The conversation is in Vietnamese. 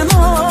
Oh,